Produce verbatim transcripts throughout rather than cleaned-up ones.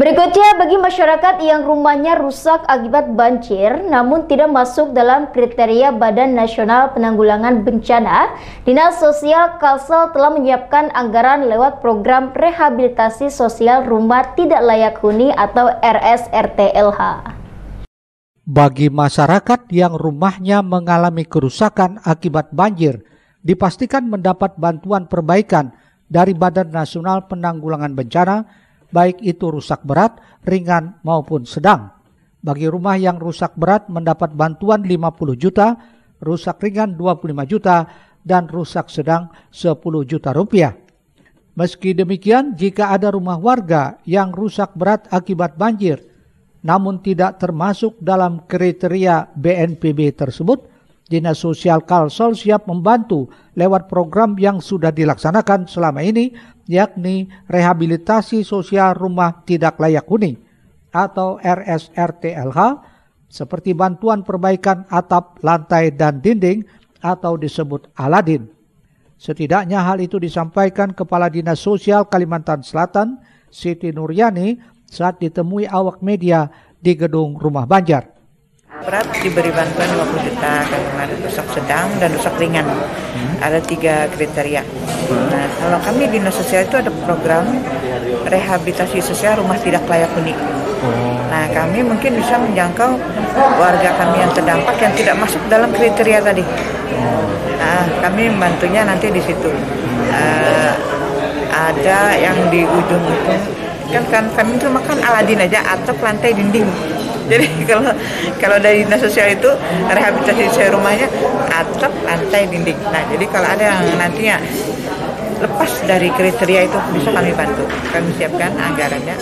Berikutnya, bagi masyarakat yang rumahnya rusak akibat banjir namun tidak masuk dalam kriteria Badan Nasional Penanggulangan Bencana, Dinas Sosial Kalsel telah menyiapkan anggaran lewat program rehabilitasi sosial rumah tidak layak huni atau R S R T L H. Bagi masyarakat yang rumahnya mengalami kerusakan akibat banjir, dipastikan mendapat bantuan perbaikan dari Badan Nasional Penanggulangan Bencana, baik itu rusak berat, ringan maupun sedang. Bagi rumah yang rusak berat mendapat bantuan lima puluh juta, rusak ringan dua puluh lima juta, dan rusak sedang sepuluh juta rupiah. Meski demikian, jika ada rumah warga yang rusak berat akibat banjir, namun tidak termasuk dalam kriteria B N P B tersebut, Dinas Sosial Kalsel siap membantu lewat program yang sudah dilaksanakan selama ini, yakni rehabilitasi sosial rumah tidak layak huni atau R S R T L H, seperti bantuan perbaikan atap, lantai, dan dinding atau disebut Aladin. Setidaknya hal itu disampaikan Kepala Dinas Sosial Kalimantan Selatan, Siti Nuryani, saat ditemui awak media di gedung Rumah Banjar. Berat diberi bantuan dua puluh juta, karena rusak sedang dan rusak ringan. Hmm. Ada tiga kriteria. Hmm. Nah, kalau kami di Dinas Sosial itu ada program rehabilitasi sosial rumah tidak layak huni. Hmm. Nah, kami mungkin bisa menjangkau warga kami yang terdampak yang tidak masuk dalam kriteria tadi. Hmm. Nah, kami bantunya nanti di situ. Uh, ada yang di ujung itu kan, kan kami itu makan Aladin aja, atau lantai dinding. Jadi kalau kalau dari dinas sosial itu rehabilitasi sosial rumahnya atap, lantai, dinding. Nah, jadi kalau ada yang nantinya lepas dari kriteria itu bisa kami bantu. Kami siapkan anggarannya.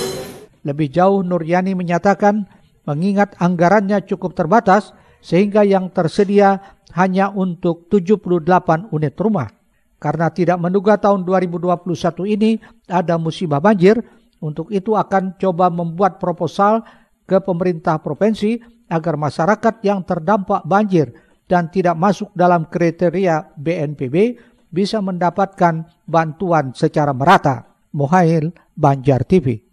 Lebih jauh, Nuryani menyatakan mengingat anggarannya cukup terbatas sehingga yang tersedia hanya untuk tujuh puluh delapan unit rumah. Karena tidak menduga tahun dua ribu dua puluh satu ini ada musibah banjir, untuk itu akan coba membuat proposal ke pemerintah provinsi agar masyarakat yang terdampak banjir dan tidak masuk dalam kriteria B N P B bisa mendapatkan bantuan secara merata. Mohail, Banjar T V.